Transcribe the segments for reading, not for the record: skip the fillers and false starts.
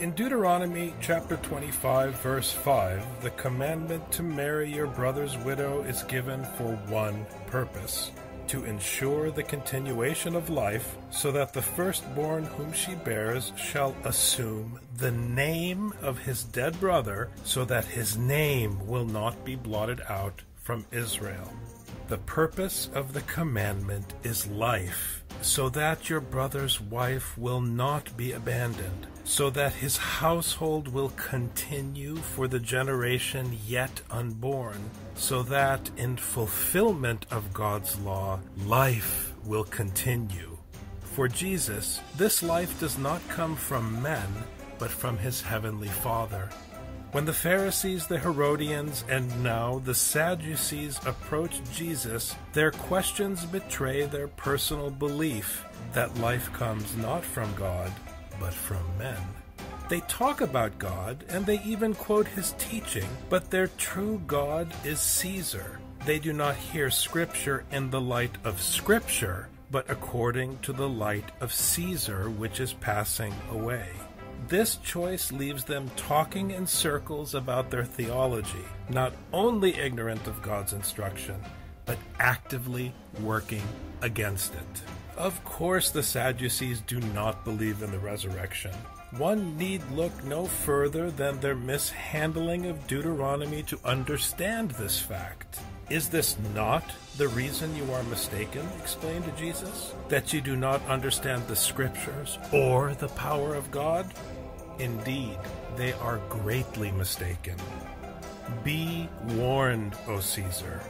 In Deuteronomy chapter 25, verse 5, the commandment to marry your brother's widow is given for one purpose: to ensure the continuation of life, so that the firstborn whom she bears shall assume the name of his dead brother, so that his name will not be blotted out from Israel. The purpose of the commandment is life, so that your brother's wife will not be abandoned, so that his household will continue for the generation yet unborn, so that in fulfillment of God's law, life will continue. For Jesus, this life does not come from men, but from his heavenly Father. When the Pharisees, the Herodians, and now the Sadducees approach Jesus, their questions betray their personal belief that life comes not from God, but from men. They talk about God, and they even quote his teaching, but their true God is Caesar. They do not hear Scripture in the light of Scripture, but according to the light of Caesar, which is passing away. This choice leaves them talking in circles about their theology, not only ignorant of God's instruction, but actively working against it. Of course, the Sadducees do not believe in the resurrection. One need look no further than their mishandling of Deuteronomy to understand this fact. Is this not the reason you are mistaken, explained to Jesus? That you do not understand the Scriptures or the power of God? Indeed, they are greatly mistaken. Be warned, O Caesar.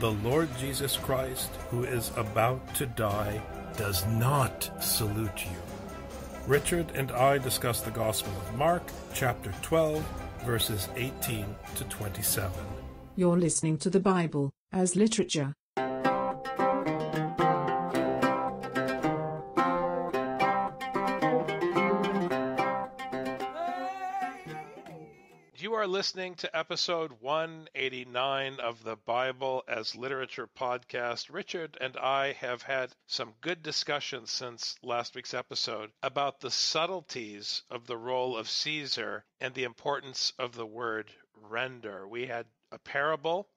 The Lord Jesus Christ, who is about to die, does not salute you. Richard and I discuss the Gospel of Mark, chapter 12, verses 18 to 27. You're listening to the Bible as Literature. You are listening to episode 189 of the Bible as Literature podcast. Richard and I have had some good discussions since last week's episode about the subtleties of the role of Caesar and the importance of the word render. We had a parable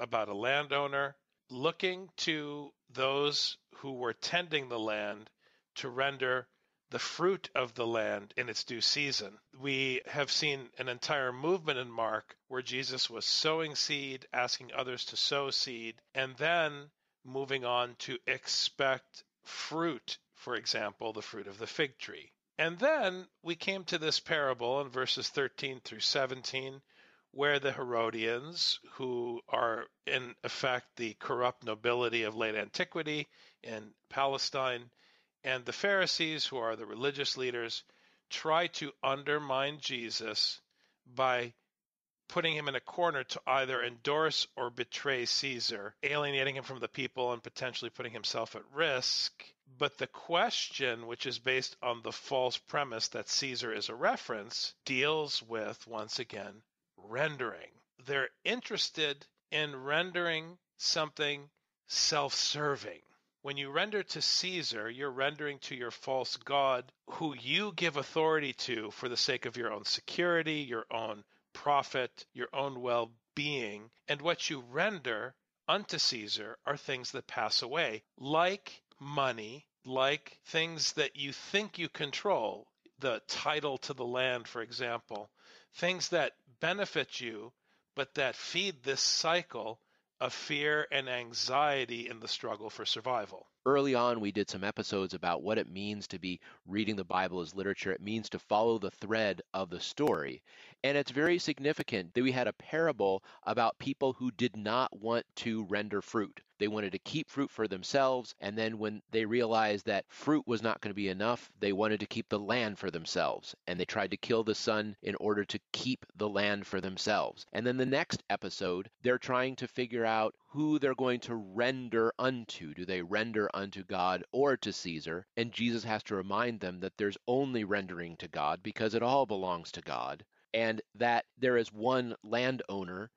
about a landowner looking to those who were tending the land to render the fruit of the land in its due season. We have seen an entire movement in Mark where Jesus was sowing seed, asking others to sow seed, and then moving on to expect fruit, for example, the fruit of the fig tree. And then we came to this parable in verses 13 through 17, where the Herodians, who are in effect the corrupt nobility of late antiquity in Palestine, and the Pharisees, who are the religious leaders, try to undermine Jesus by putting him in a corner to either endorse or betray Caesar, alienating him from the people and potentially putting himself at risk. But the question, which is based on the false premise that Caesar is a reference, deals with, once again, rendering. They're interested in rendering something self-serving. When you render to Caesar, you're rendering to your false god, who you give authority to for the sake of your own security, your own profit, your own well-being. And what you render unto Caesar are things that pass away, like money, like things that you think you control, the title to the land, for example, things that benefit you, but that feed this cycle of fear and anxiety in the struggle for survival. Early on, we did some episodes about what it means to be reading the Bible as literature. It means to follow the thread of the story. And it's very significant that we had a parable about people who did not want to render fruit. They wanted to keep fruit for themselves, and then when they realized that fruit was not going to be enough, they wanted to keep the land for themselves, and they tried to kill the son in order to keep the land for themselves. And then the next episode, they're trying to figure out who they're going to render unto. Do they render unto God or to Caesar? And Jesus has to remind them that there's only rendering to God, because it all belongs to God, and that there is one landowner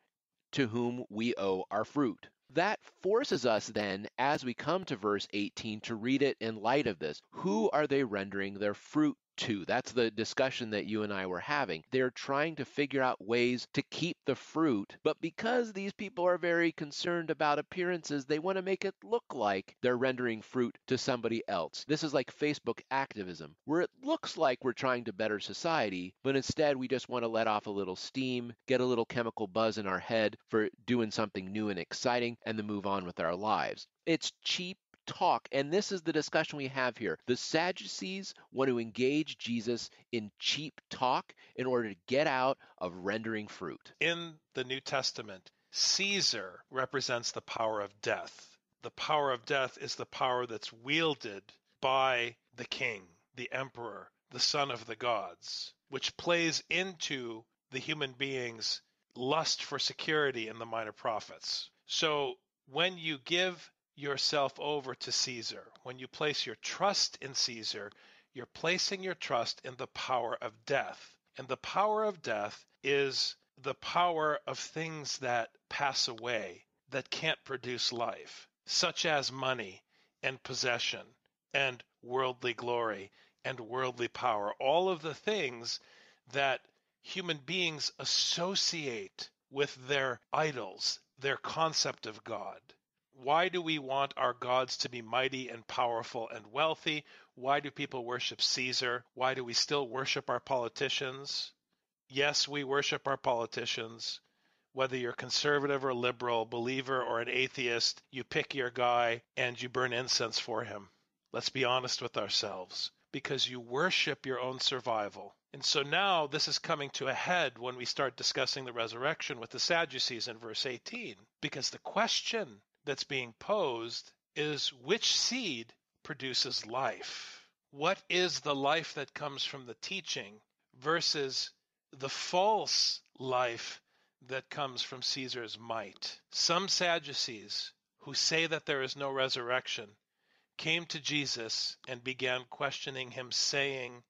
to whom we owe our fruit. That forces us then, as we come to verse 18, to read it in light of this. Who are they rendering their fruit to. That's the discussion that you and I were having. They're trying to figure out ways to keep the fruit, but because these people are very concerned about appearances, they want to make it look like they're rendering fruit to somebody else. This is like Facebook activism, where it looks like we're trying to better society, but instead we just want to let off a little steam, get a little chemical buzz in our head for doing something new and exciting, and then move on with our lives. It's cheap talk. And this is the discussion we have here. The Sadducees want to engage Jesus in cheap talk in order to get out of rendering fruit. In the New Testament, Caesar represents the power of death. The power of death is the power that's wielded by the king, the emperor, the son of the gods, which plays into the human being's lust for security in the minor prophets. So when you give yourself over to Caesar, when you place your trust in Caesar, you're placing your trust in the power of death. And the power of death is the power of things that pass away, that can't produce life, such as money and possession and worldly glory and worldly power, all of the things that human beings associate with their idols, their concept of God. Why do we want our gods to be mighty and powerful and wealthy? Why do people worship Caesar? Why do we still worship our politicians? Yes, we worship our politicians. Whether you're conservative or liberal, believer or an atheist, you pick your guy and you burn incense for him. Let's be honest with ourselves, because you worship your own survival. And so now this is coming to a head when we start discussing the resurrection with the Sadducees in verse 18, because the question that's being posed is, which seed produces life? What is the life that comes from the teaching versus the false life that comes from Caesar's might? Some Sadducees who say that there is no resurrection came to Jesus and began questioning him, saying,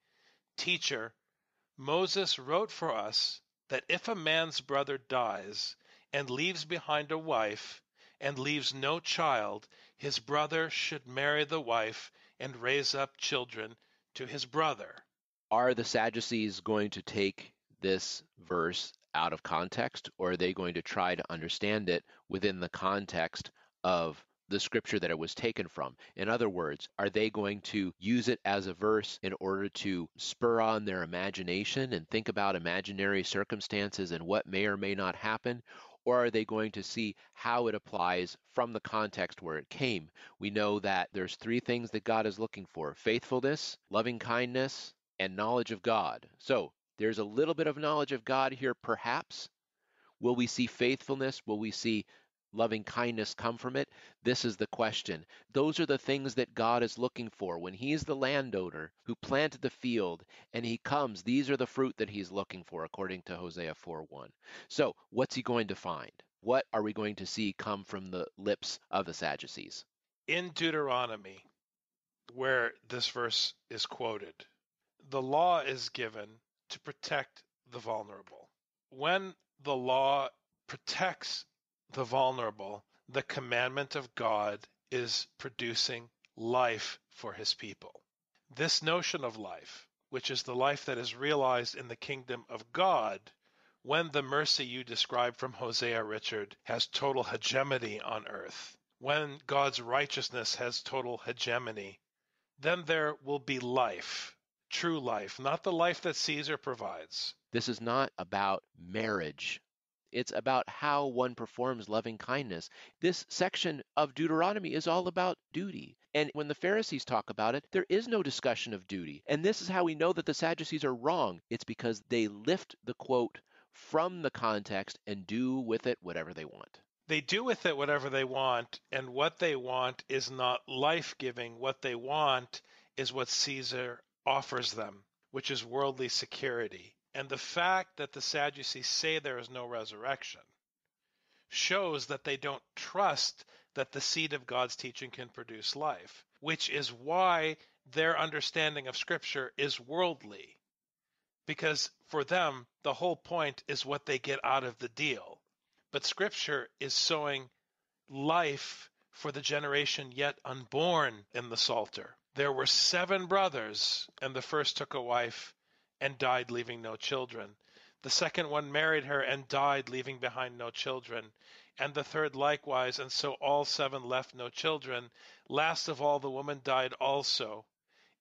"Teacher, Moses wrote for us that if a man's brother dies and leaves behind a wife, and leaves no child, his brother should marry the wife and raise up children to his brother." Are the Sadducees going to take this verse out of context, or are they going to try to understand it within the context of the scripture that it was taken from? In other words, are they going to use it as a verse in order to spur on their imagination and think about imaginary circumstances and what may or may not happen? Or are they going to see how it applies from the context where it came? We know that there's three things that God is looking for: faithfulness, loving kindness, and knowledge of God. So there's a little bit of knowledge of God here, perhaps. Will we see faithfulness? Will we see loving kindness come from it? This is the question. Those are the things that God is looking for. When he's the landowner who planted the field and he comes, these are the fruit that he's looking for, according to Hosea 4:1. So what's he going to find? What are we going to see come from the lips of the Sadducees? In Deuteronomy, where this verse is quoted, the law is given to protect the vulnerable. When the law protects the vulnerable, the commandment of God is producing life for his people. This notion of life, which is the life that is realized in the kingdom of God, when the mercy you describe from Hosea, Richard, has total hegemony on earth, when God's righteousness has total hegemony, then there will be life, true life, not the life that Caesar provides. This is not about marriage. It's about how one performs loving kindness. This section of Deuteronomy is all about duty. And when the Pharisees talk about it, there is no discussion of duty. And this is how we know that the Sadducees are wrong. It's because they lift the quote from the context and do with it whatever they want. They do with it whatever they want, and what they want is not life-giving. What they want is what Caesar offers them, which is worldly security. And the fact that the Sadducees say there is no resurrection shows that they don't trust that the seed of God's teaching can produce life, which is why their understanding of Scripture is worldly. Because for them, the whole point is what they get out of the deal. But Scripture is sowing life for the generation yet unborn in the Psalter. There were 7 brothers, and the first took a wife and died, leaving no children. The second one married her and died, leaving behind no children. And the third likewise, and so all 7 left no children. Last of all, the woman died also.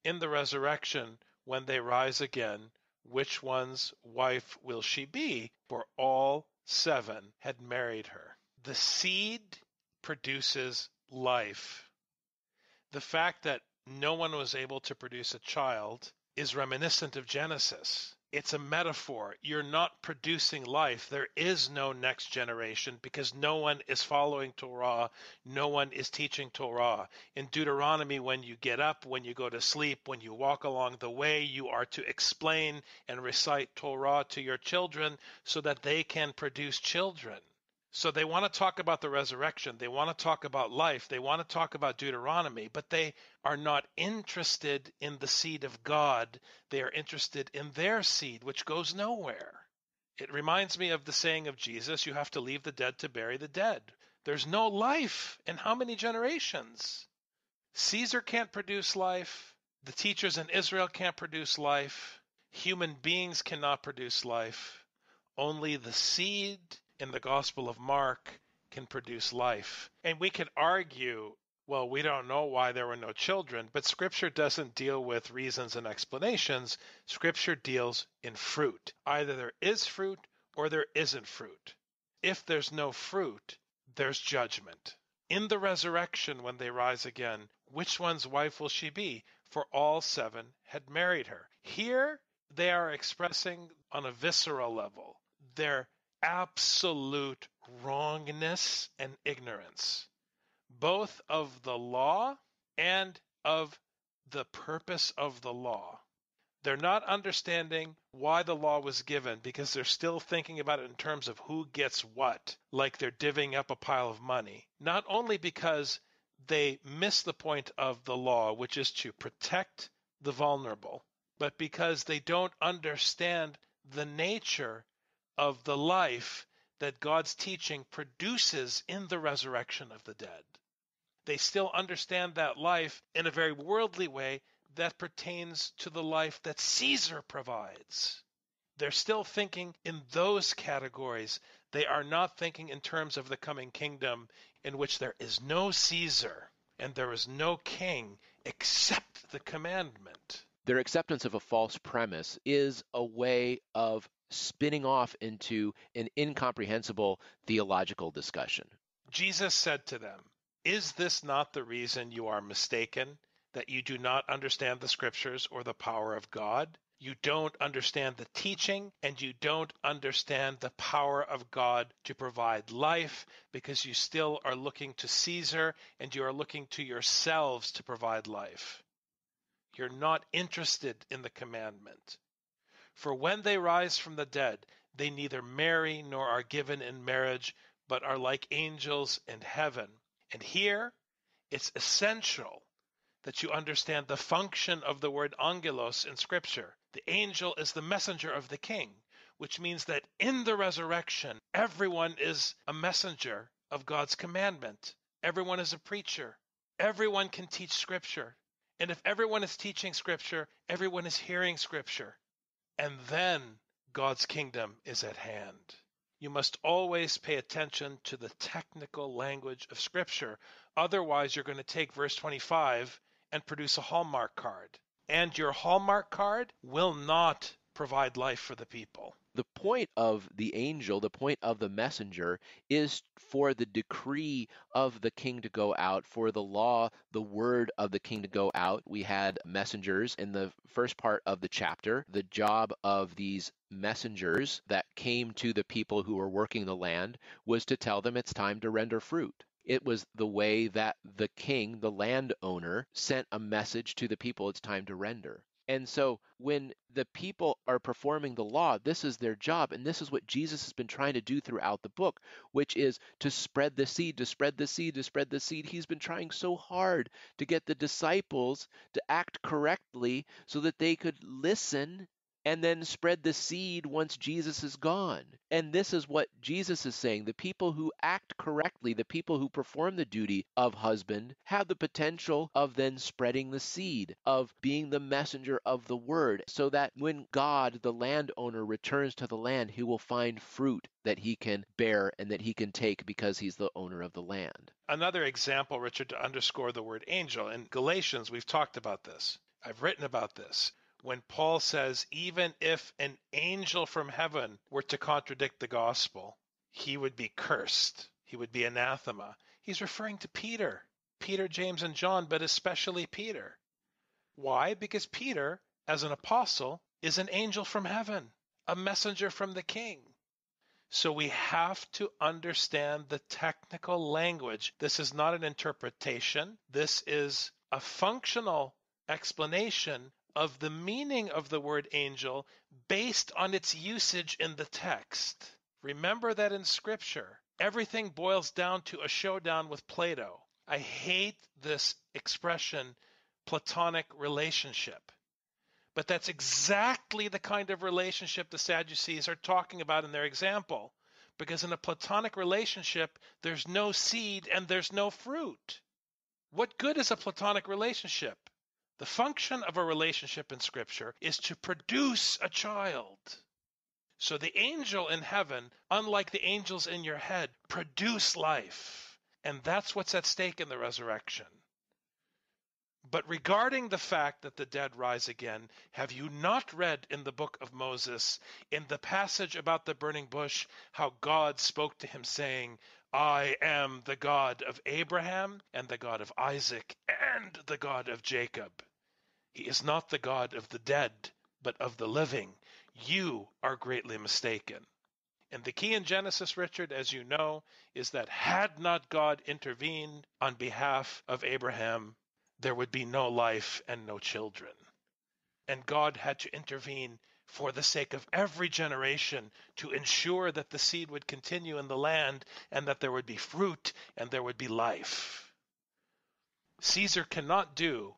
In the resurrection, when they rise again, which one's wife will she be? For all 7 had married her. The seed produces life. The fact that no one was able to produce a child is reminiscent of Genesis. It's a metaphor. You're not producing life. There is no next generation because no one is following Torah. No one is teaching Torah. In Deuteronomy, when you get up, when you go to sleep, when you walk along the way, you are to explain and recite Torah to your children so that they can produce children. So they want to talk about the resurrection. They want to talk about life. They want to talk about Deuteronomy, but they are not interested in the seed of God. They are interested in their seed, which goes nowhere. It reminds me of the saying of Jesus, you have to leave the dead to bury the dead. There's no life in how many generations? Caesar can't produce life. The teachers in Israel can't produce life. Human beings cannot produce life. Only the seed in the Gospel of Mark can produce life. And we could argue, well, we don't know why there were no children, but Scripture doesn't deal with reasons and explanations. Scripture deals in fruit. Either there is fruit or there isn't fruit. If there's no fruit, there's judgment. In the resurrection, when they rise again, which one's wife will she be? For all 7 had married her. Here, they are expressing on a visceral level their absolute wrongness and ignorance, both of the law and of the purpose of the law. They're not understanding why the law was given because they're still thinking about it in terms of who gets what, like they're divvying up a pile of money. Not only because they miss the point of the law, which is to protect the vulnerable, but because they don't understand the nature of the life that God's teaching produces in the resurrection of the dead. They still understand that life in a very worldly way that pertains to the life that Caesar provides. They're still thinking in those categories. They are not thinking in terms of the coming kingdom in which there is no Caesar and there is no king except the commandment. Their acceptance of a false premise is a way of spinning off into an incomprehensible theological discussion. Jesus said to them, "Is this not the reason you are mistaken, that you do not understand the Scriptures or the power of God? You don't understand the teaching, and you don't understand the power of God to provide life, because you still are looking to Caesar, and you are looking to yourselves to provide life. You're not interested in the commandment. For when they rise from the dead, they neither marry nor are given in marriage, but are like angels in heaven." And here, it's essential that you understand the function of the word angelos in Scripture. The angel is the messenger of the king, which means that in the resurrection, everyone is a messenger of God's commandment. Everyone is a preacher. Everyone can teach Scripture. And if everyone is teaching Scripture, everyone is hearing Scripture. And then God's kingdom is at hand. You must always pay attention to the technical language of Scripture. Otherwise, you're going to take verse 25 and produce a Hallmark card. And your Hallmark card will not provide life for the people. The point of the angel, the point of the messenger, is for the decree of the king to go out, for the law, the word of the king to go out. We had messengers in the first part of the chapter. The job of these messengers that came to the people who were working the land was to tell them it's time to render fruit. It was the way that the king, the landowner, sent a message to the people, it's time to render. And so when the people are performing the law, this is their job. And this is what Jesus has been trying to do throughout the book, which is to spread the seed, to spread the seed, to spread the seed. He's been trying so hard to get the disciples to act correctly so that they could listen and then spread the seed once Jesus is gone. And this is what Jesus is saying. The people who act correctly, the people who perform the duty of husband, have the potential of then spreading the seed, of being the messenger of the word, so that when God, the landowner, returns to the land, he will find fruit that he can bear and that he can take because he's the owner of the land. Another example, Richard, to underscore the word angel. In Galatians, we've talked about this. I've written about this. When Paul says, even if an angel from heaven were to contradict the gospel, he would be cursed. He would be anathema. He's referring to Peter, James, and John, but especially Peter. Why? Because Peter, as an apostle, is an angel from heaven, a messenger from the king. So we have to understand the technical language. This is not an interpretation. This is a functional explanation of the meaning of the word angel based on its usage in the text. Remember that in Scripture, everything boils down to a showdown with Plato. I hate this expression, Platonic relationship. But that's exactly the kind of relationship the Sadducees are talking about in their example, because in a Platonic relationship, there's no seed and there's no fruit. What good is a Platonic relationship? The function of a relationship in Scripture is to produce a child. So the angel in heaven, unlike the angels in your head, produce life. And that's what's at stake in the resurrection. But regarding the fact that the dead rise again, have you not read in the book of Moses, in the passage about the burning bush, how God spoke to him saying, I am the God of Abraham and the God of Isaac and the God of Jacob. He is not the God of the dead, but of the living. You are greatly mistaken. And the key in Genesis, Richard, as you know, is that had not God intervened on behalf of Abraham, there would be no life and no children. And God had to intervene for the sake of every generation to ensure that the seed would continue in the land and that there would be fruit and there would be life. Caesar cannot do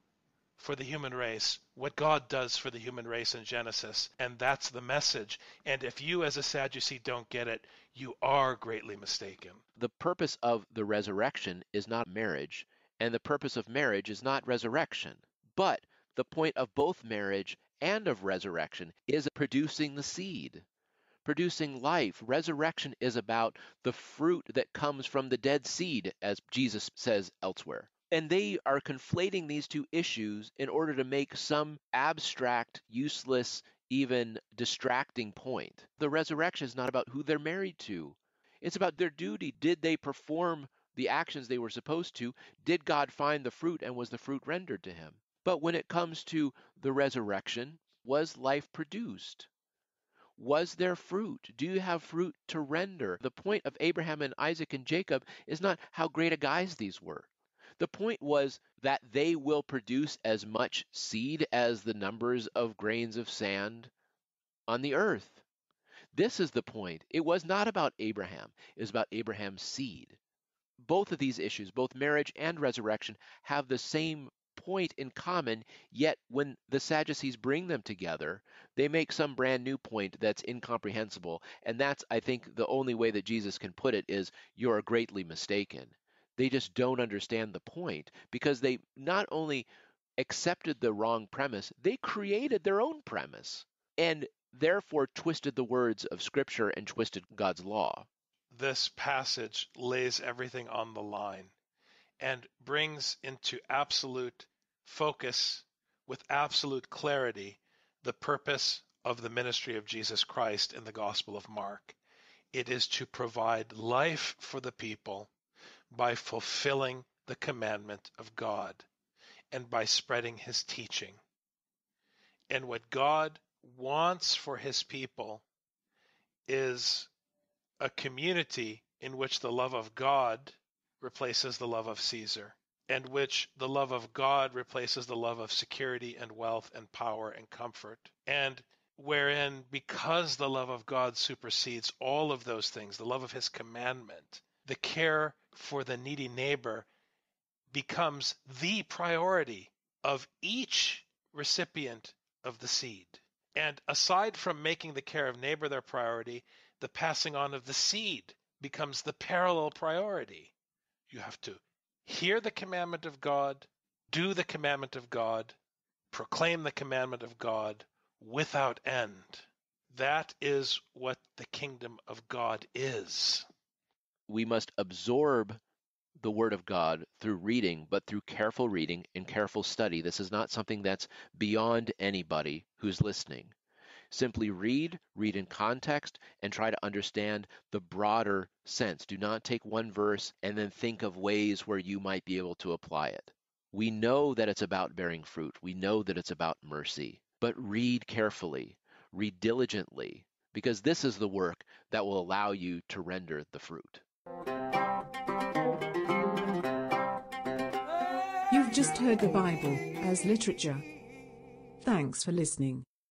for the human race what God does for the human race in Genesis, and that's the message. And if you as a Sadducee don't get it, you are greatly mistaken. The purpose of the resurrection is not marriage. And the purpose of marriage is not resurrection. But the point of both marriage and of resurrection is producing the seed, producing life. Resurrection is about the fruit that comes from the dead seed, as Jesus says elsewhere. And they are conflating these two issues in order to make some abstract, useless, even distracting point. The resurrection is not about who they're married to. It's about their duty. Did they perform the actions they were supposed to? Did God find the fruit, and was the fruit rendered to him? But when it comes to the resurrection, was life produced? Was there fruit? Do you have fruit to render? The point of Abraham and Isaac and Jacob is not how great a guys these were. The point was that they will produce as much seed as the numbers of grains of sand on the earth. This is the point. It was not about Abraham. It was about Abraham's seed. Both of these issues, both marriage and resurrection, have the same point in common, yet when the Sadducees bring them together, they make some brand new point that's incomprehensible. And that's, I think, the only way that Jesus can put it is, you're greatly mistaken. They just don't understand the point, because they not only accepted the wrong premise, they created their own premise, and therefore twisted the words of Scripture and twisted God's law. This passage lays everything on the line and brings into absolute focus with absolute clarity the purpose of the ministry of Jesus Christ in the Gospel of Mark. It is to provide life for the people by fulfilling the commandment of God and by spreading his teaching. And what God wants for his people is a community in which the love of God replaces the love of Caesar, and which the love of God replaces the love of security and wealth and power and comfort, and wherein, because the love of God supersedes all of those things, the love of his commandment, the care for the needy neighbor becomes the priority of each recipient of the seed. And aside from making the care of neighbor their priority, the passing on of the seed becomes the parallel priority. You have to hear the commandment of God, do the commandment of God, proclaim the commandment of God without end. That is what the kingdom of God is. We must absorb the Word of God through reading, but through careful reading and careful study. This is not something that's beyond anybody who's listening. Simply read in context, and try to understand the broader sense. Do not take one verse and then think of ways where you might be able to apply it. We know that it's about bearing fruit. We know that it's about mercy. But read carefully, read diligently, because this is the work that will allow you to render the fruit. You've just heard the Bible as literature. Thanks for listening.